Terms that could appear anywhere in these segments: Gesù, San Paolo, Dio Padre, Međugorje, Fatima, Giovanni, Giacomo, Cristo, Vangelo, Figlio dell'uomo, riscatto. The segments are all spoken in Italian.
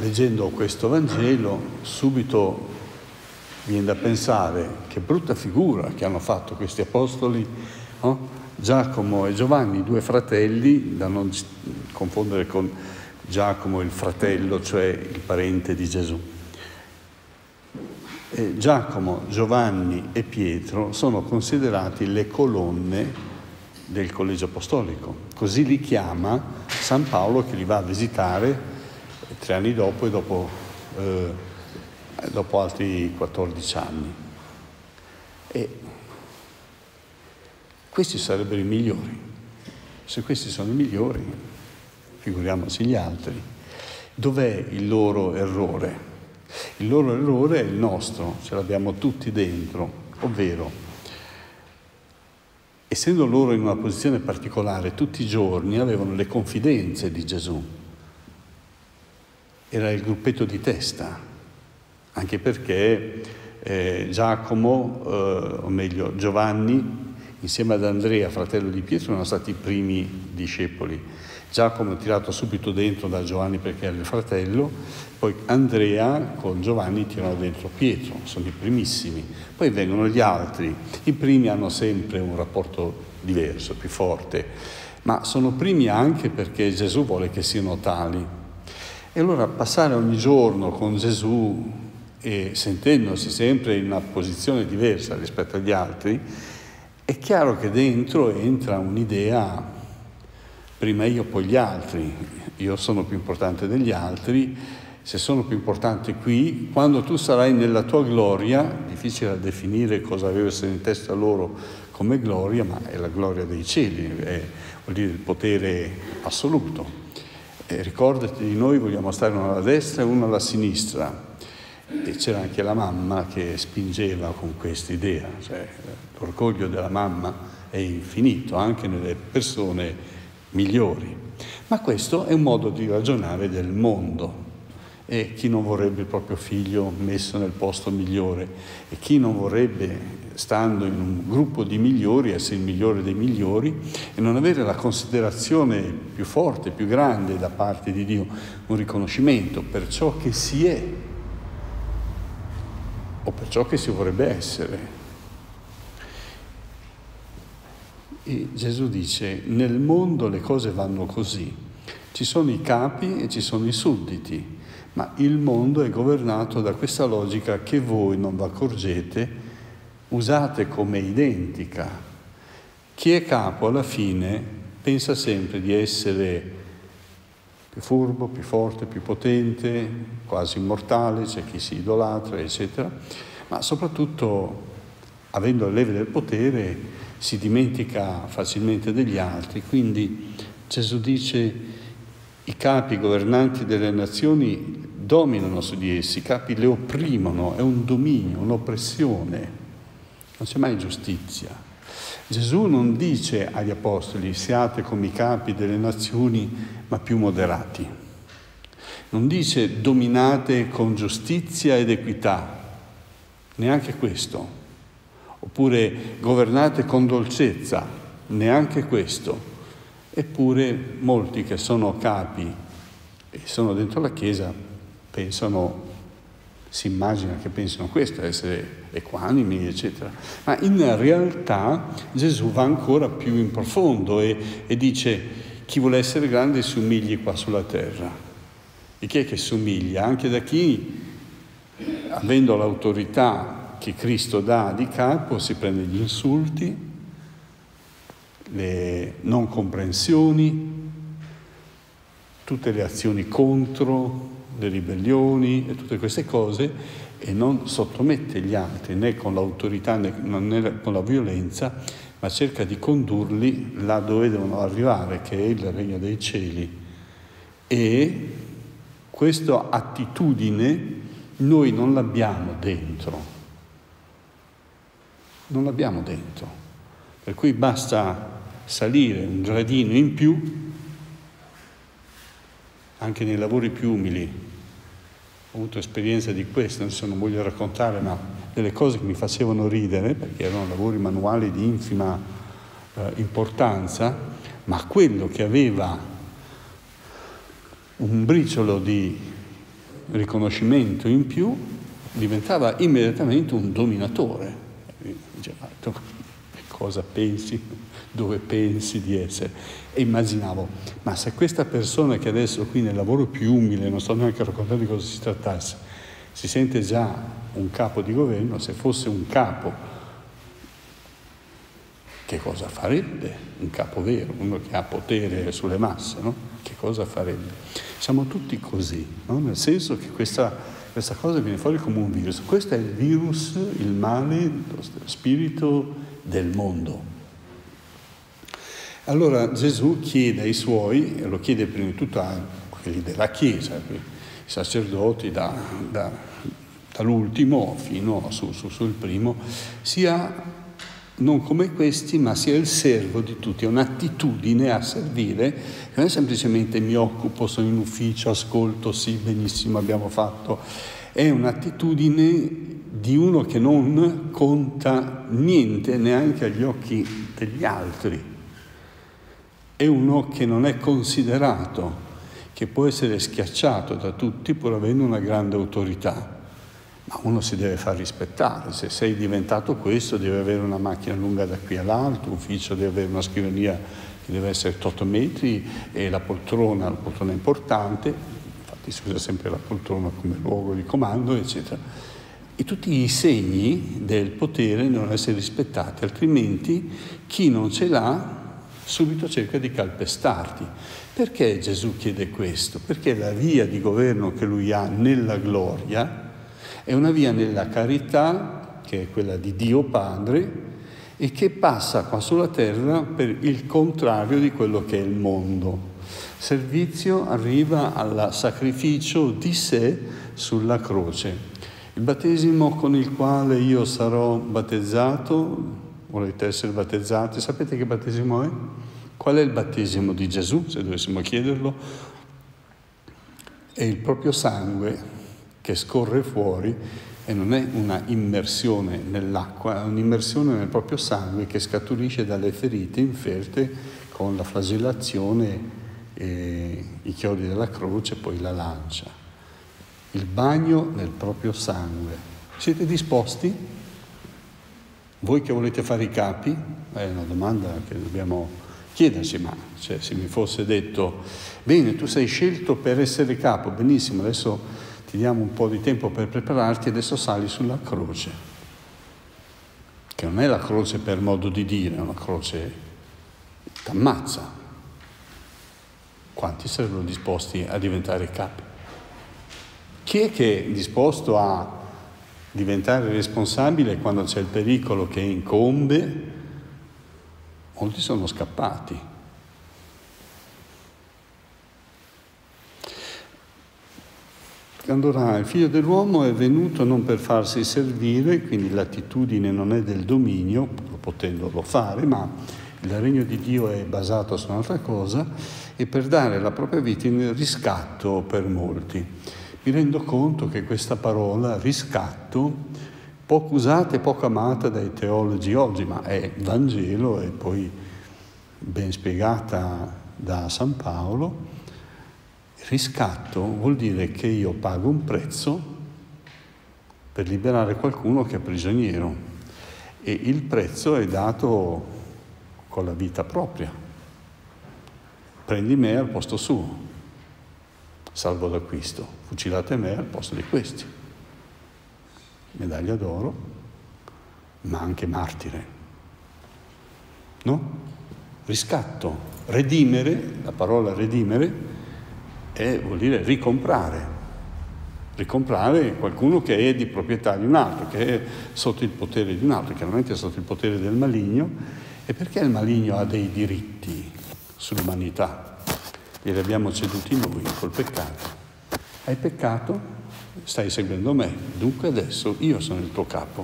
Leggendo questo Vangelo subito viene da pensare che brutta figura che hanno fatto questi apostoli, no? Giacomo e Giovanni, due fratelli, da non confondere con Giacomo il fratello, cioè il parente di Gesù. E Giacomo, Giovanni e Pietro sono considerati le colonne del collegio apostolico. Così li chiama San Paolo, che li va a visitare 3 anni dopo e dopo altri 14 anni. E questi sarebbero i migliori. Se questi sono i migliori, figuriamoci gli altri. Dov'è il loro errore? Il loro errore è il nostro, ce l'abbiamo tutti dentro, ovvero essendo loro in una posizione particolare tutti i giorni avevano le confidenze di Gesù. Era il gruppetto di testa, anche perché Giovanni, insieme ad Andrea, fratello di Pietro, erano stati i primi discepoli. Giacomo è tirato subito dentro da Giovanni perché era il fratello, poi Andrea con Giovanni tirano dentro Pietro, sono i primissimi. Poi vengono gli altri, i primi hanno sempre un rapporto diverso, più forte, ma sono primi anche perché Gesù vuole che siano tali. E allora passare ogni giorno con Gesù e sentendosi sempre in una posizione diversa rispetto agli altri, è chiaro che dentro entra un'idea, prima io poi gli altri, io sono più importante degli altri, se sono più importante qui, quando tu sarai nella tua gloria, difficile da definire cosa avessero in testa loro come gloria, ma è la gloria dei cieli, vuol dire il potere assoluto. Ricordati di noi, vogliamo stare uno alla destra e uno alla sinistra. E c'era anche la mamma che spingeva con questa idea, cioè l'orgoglio della mamma è infinito anche nelle persone migliori. Ma questo è un modo di ragionare del mondo. E chi non vorrebbe il proprio figlio messo nel posto migliore? E chi non vorrebbe, stando in un gruppo di migliori, essere il migliore dei migliori e non avere la considerazione più forte, più grande da parte di Dio, un riconoscimento per ciò che si è o per ciò che si vorrebbe essere? E Gesù dice: nel mondo le cose vanno così, ci sono i capi e ci sono i sudditi, ma il mondo è governato da questa logica che voi non vi accorgete, usate come identica. Chi è capo alla fine pensa sempre di essere più furbo, più forte, più potente, quasi immortale, c'è chi si idolatra, eccetera, ma soprattutto, avendo le leve del potere, si dimentica facilmente degli altri. Quindi Gesù dice: i capi governanti delle nazioni dominano su di essi, i capi le opprimono, è un dominio, un'oppressione. Non c'è mai giustizia. Gesù non dice agli apostoli: siate come i capi delle nazioni, ma più moderati. Non dice dominate con giustizia ed equità, neanche questo. Oppure governate con dolcezza, neanche questo. Eppure molti che sono capi e sono dentro la Chiesa pensano, si immagina che pensino questo, essere equanimi, eccetera. Ma in realtà Gesù va ancora più in profondo e dice: chi vuole essere grande si umigli qua sulla terra. E chi è che si umilia? Anche da chi, avendo l'autorità che Cristo dà di capo, si prende gli insulti, le non comprensioni, tutte le azioni contro, le ribellioni e tutte queste cose, e non sottomette gli altri né con l'autorità né con la violenza, ma cerca di condurli là dove devono arrivare, che è il regno dei cieli. E questa attitudine noi non l'abbiamo dentro. Non l'abbiamo dentro. Per cui basta salire un gradino in più anche nei lavori più umili. Ho avuto esperienza di questo, adesso non voglio raccontare, ma delle cose che mi facevano ridere, perché erano lavori manuali di infima importanza, ma quello che aveva un briciolo di riconoscimento in più, diventava immediatamente un dominatore. Diceva, tu cosa pensi, dove pensi di essere? E immaginavo, ma se questa persona che adesso qui nel lavoro più umile, non sto neanche raccontando di cosa si trattasse, si sente già un capo di governo, se fosse un capo, che cosa farebbe? Un capo vero, uno che ha potere sulle masse, no? Che cosa farebbe? Siamo tutti così, no? Nel senso che questa cosa viene fuori come un virus. Questo è il virus, il male, lo spirito del mondo. Allora Gesù chiede ai suoi, e lo chiede prima di tutto a quelli della Chiesa, i sacerdoti dall'ultimo fino sul primo, sia non come questi, ma sia il servo di tutti, è un'attitudine a servire, non è semplicemente mi occupo, sono in ufficio, ascolto, sì, benissimo, abbiamo fatto, è un'attitudine di uno che non conta niente neanche agli occhi degli altri, è uno che non è considerato, che può essere schiacciato da tutti pur avendo una grande autorità. Ma uno si deve far rispettare, se sei diventato questo devi avere una macchina lunga da qui all'altro, l'ufficio deve avere una scrivania che deve essere 8 metri e la poltrona è importante, infatti si usa sempre la poltrona come luogo di comando, eccetera. E tutti i segni del potere devono essere rispettati, altrimenti chi non ce l'ha subito cerca di calpestarti. Perché Gesù chiede questo? Perché la via di governo che lui ha nella gloria è una via nella carità, che è quella di Dio Padre, e che passa qua sulla terra per il contrario di quello che è il mondo. Servizio arriva al sacrificio di sé sulla croce. Il battesimo con il quale io sarò battezzato, volete essere battezzati, sapete che battesimo è? Qual è il battesimo di Gesù, se dovessimo chiederlo? È il proprio sangue che scorre fuori, e non è una immersione nell'acqua, è un'immersione nel proprio sangue che scaturisce dalle ferite inferte con la flagellazione, i chiodi della croce, poi la lancia. Il bagno nel proprio sangue. Siete disposti? Voi che volete fare i capi? È una domanda che dobbiamo chiederci, ma cioè, se mi fosse detto, bene, tu sei scelto per essere capo, benissimo, adesso ti diamo un po' di tempo per prepararti, adesso sali sulla croce, che non è la croce per modo di dire, è una croce che ammazza. Quanti sarebbero disposti a diventare capi? Chi è che è disposto a diventare responsabile quando c'è il pericolo che incombe? Molti sono scappati. Allora il Figlio dell'uomo è venuto non per farsi servire, quindi l'attitudine non è del dominio, potendolo fare, ma il regno di Dio è basato su un'altra cosa, e per dare la propria vita in riscatto per molti. Mi rendo conto che questa parola, riscatto, poco usata e poco amata dai teologi oggi, ma è Vangelo e poi ben spiegata da San Paolo. Riscatto vuol dire che io pago un prezzo per liberare qualcuno che è prigioniero, e il prezzo è dato con la vita propria. Prendi me al posto suo, salvo d'acquisto, fucilate me al posto di questi. Medaglia d'oro, ma anche martire. No? Riscatto, redimere, la parola redimere, vuol dire ricomprare. Ricomprare qualcuno che è di proprietà di un altro, che è sotto il potere di un altro, chiaramente è sotto il potere del maligno. E perché il maligno ha dei diritti sull'umanità? Li abbiamo ceduti noi col peccato. Hai peccato? Stai seguendo me. Dunque adesso io sono il tuo capo.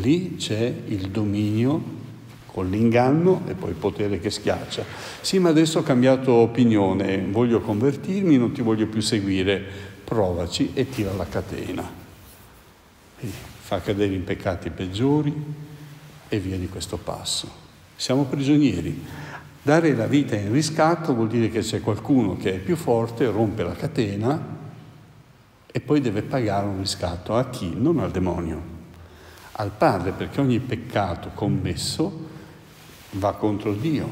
Lì c'è il dominio con l'inganno e poi il potere che schiaccia. Sì, ma adesso ho cambiato opinione, voglio convertirmi, non ti voglio più seguire, provaci, e tira la catena. E fa cadere in peccati peggiori e via di questo passo. Siamo prigionieri. Dare la vita in riscatto vuol dire che c'è qualcuno che è più forte, rompe la catena e poi deve pagare un riscatto. A chi? Non al demonio, al Padre, perché ogni peccato commesso va contro Dio,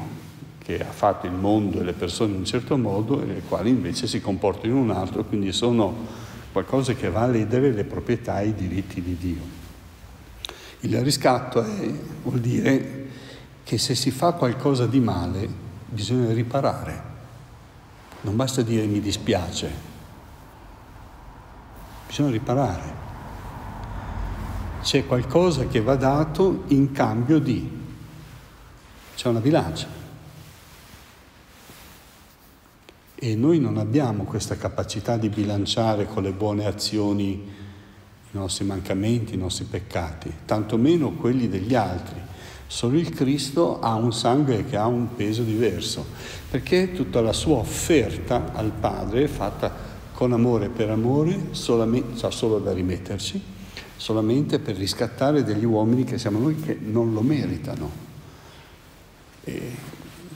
che ha fatto il mondo e le persone in un certo modo e le quali invece si comportano in un altro, quindi sono qualcosa che va a ledere le proprietà e i diritti di Dio. Il riscatto vuol dire che se si fa qualcosa di male bisogna riparare. Non basta dire mi dispiace, bisogna riparare. C'è qualcosa che va dato in cambio di... c'è una bilancia. E noi non abbiamo questa capacità di bilanciare con le buone azioni i nostri mancamenti, i nostri peccati, tantomeno quelli degli altri. Solo il Cristo ha un sangue che ha un peso diverso, perché tutta la sua offerta al Padre è fatta con amore per amore, solo da rimetterci, solamente per riscattare degli uomini che siamo noi che non lo meritano. E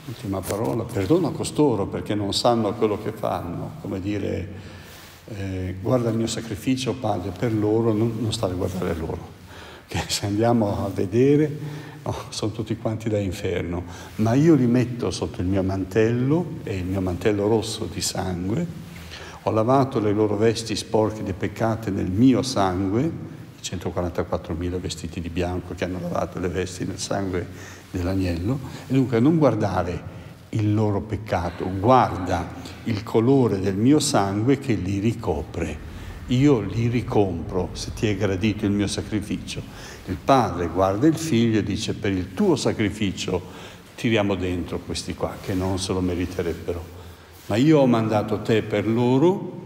ultima parola, perdona costoro perché non sanno quello che fanno, come dire, guarda il mio sacrificio, Padre, per loro, non stare a guardare loro, che se andiamo a vedere sono tutti quanti da inferno, ma io li metto sotto il mio mantello, e il mio mantello rosso di sangue, ho lavato le loro vesti sporche di peccate nel mio sangue, 144.000 vestiti di bianco che hanno lavato le vesti nel sangue dell'agnello. E dunque non guardare il loro peccato, guarda il colore del mio sangue che li ricopre. Io li ricompro se ti è gradito il mio sacrificio. Il Padre guarda il Figlio e dice: per il tuo sacrificio tiriamo dentro questi qua che non se lo meriterebbero. Ma io ho mandato te per loro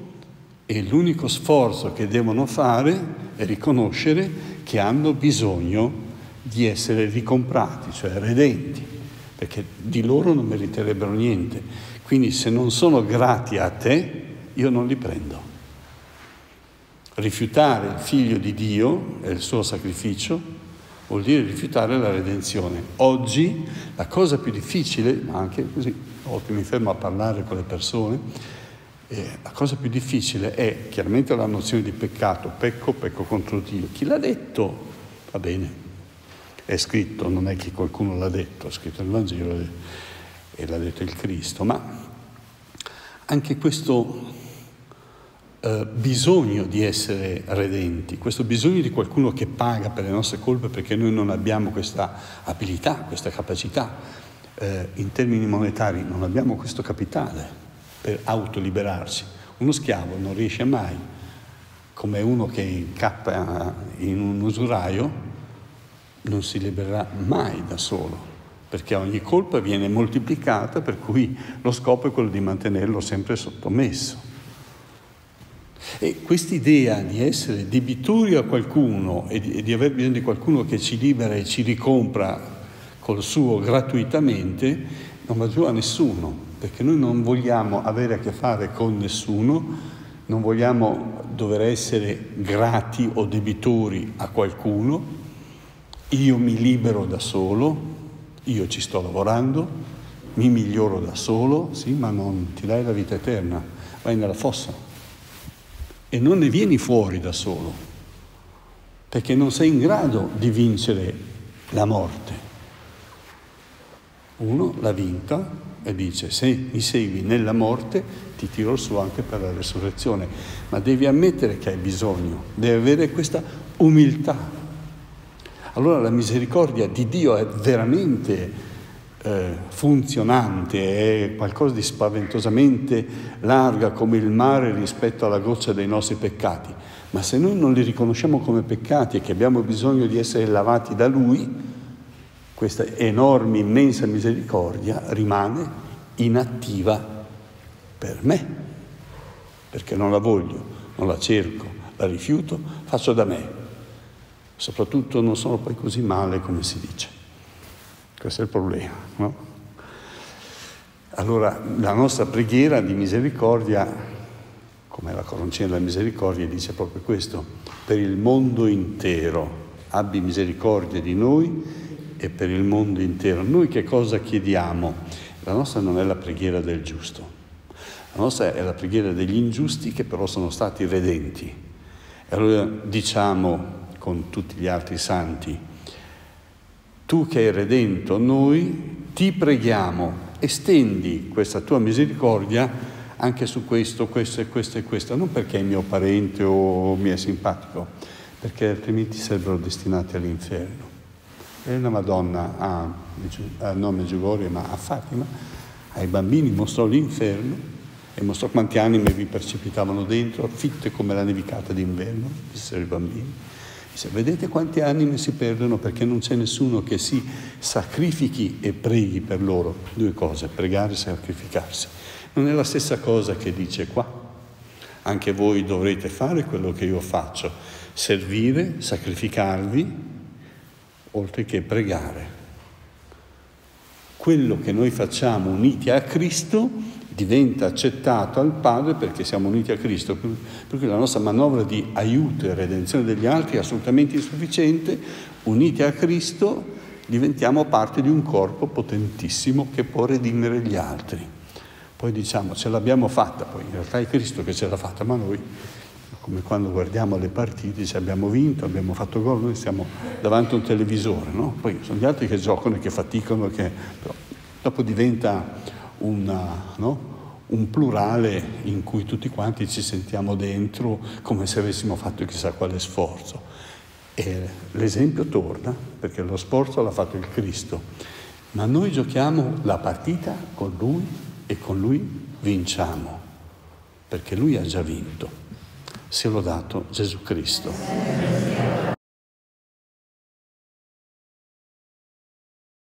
e l'unico sforzo che devono fare è riconoscere che hanno bisogno di essere ricomprati, cioè redenti, perché di loro non meriterebbero niente. Quindi se non sono grati a te, io non li prendo. Rifiutare il Figlio di Dio e il suo sacrificio vuol dire rifiutare la redenzione. Oggi la cosa più difficile, ma anche così, oggi mi fermo a parlare con le persone, la cosa più difficile è chiaramente la nozione di peccato, pecco contro Dio. Chi l'ha detto? Va bene, è scritto, non è che qualcuno l'ha detto, è scritto nel Vangelo e l'ha detto il Cristo, ma anche questo bisogno di essere redenti, questo bisogno di qualcuno che paga per le nostre colpe, perché noi non abbiamo questa abilità, questa capacità, in termini monetari non abbiamo questo capitale per autoliberarsi. Uno schiavo non riesce mai, come uno che incappa in un usuraio, non si libererà mai da solo, perché ogni colpa viene moltiplicata, per cui lo scopo è quello di mantenerlo sempre sottomesso. E quest'idea di essere debitori a qualcuno e di aver bisogno di qualcuno che ci libera e ci ricompra col suo gratuitamente non va giù a nessuno, perché noi non vogliamo avere a che fare con nessuno, non vogliamo dover essere grati o debitori a qualcuno. Io mi libero da solo, io ci sto lavorando, mi miglioro da solo, sì, ma non ti dai la vita eterna, vai nella fossa e non ne vieni fuori da solo, perché non sei in grado di vincere la morte. Uno l'ha vinta e dice: se mi segui nella morte ti tiro su anche per la resurrezione, ma devi ammettere che hai bisogno, devi avere questa umiltà. Allora la misericordia di Dio è veramente funzionante, è qualcosa di spaventosamente larga come il mare rispetto alla goccia dei nostri peccati, ma se noi non li riconosciamo come peccati e che abbiamo bisogno di essere lavati da Lui, questa enorme, immensa misericordia rimane inattiva per me, perché non la voglio, non la cerco, la rifiuto, faccio da me. Soprattutto non sono poi così male come si dice. Questo è il problema, no? Allora la nostra preghiera di misericordia, come la coroncina della misericordia, dice proprio questo: per il mondo intero abbi misericordia di noi e per il mondo intero. Noi che cosa chiediamo? La nostra non è la preghiera del giusto. La nostra è la preghiera degli ingiusti che però sono stati redenti. E allora diciamo con tutti gli altri santi: tu che hai redento noi, ti preghiamo, estendi questa tua misericordia anche su questo, questo e questo e questo, non perché è mio parente o mi è simpatico, perché altrimenti sarebbero destinati all'inferno. E la Madonna non a Međugorje, ma a Fatima, ai bambini mostrò l'inferno e mostrò quanti anime vi precipitavano dentro, fitte come la nevicata d'inverno, dissero i bambini. Dice: vedete quanti anime si perdono perché non c'è nessuno che si sacrifichi e preghi per loro. Due cose, pregare e sacrificarsi. Non è la stessa cosa che dice qua. Anche voi dovrete fare quello che io faccio, servire, sacrificarvi, oltre che pregare. Quello che noi facciamo uniti a Cristo diventa accettato al Padre perché siamo uniti a Cristo. Per cui la nostra manovra di aiuto e redenzione degli altri è assolutamente insufficiente. Uniti a Cristo diventiamo parte di un corpo potentissimo che può redimere gli altri. Poi diciamo ce l'abbiamo fatta, poi in realtà è Cristo che ce l'ha fatta, ma noi, come quando guardiamo le partite, ci abbiamo vinto, abbiamo fatto gol, noi siamo davanti a un televisore, no? Poi sono gli altri che giocano e che faticano, che però dopo diventa un plurale in cui tutti quanti ci sentiamo dentro come se avessimo fatto chissà quale sforzo. E l'esempio torna, perché lo sforzo l'ha fatto il Cristo, ma noi giochiamo la partita con Lui e con Lui vinciamo, perché Lui ha già vinto. Se l'ho dato Gesù Cristo.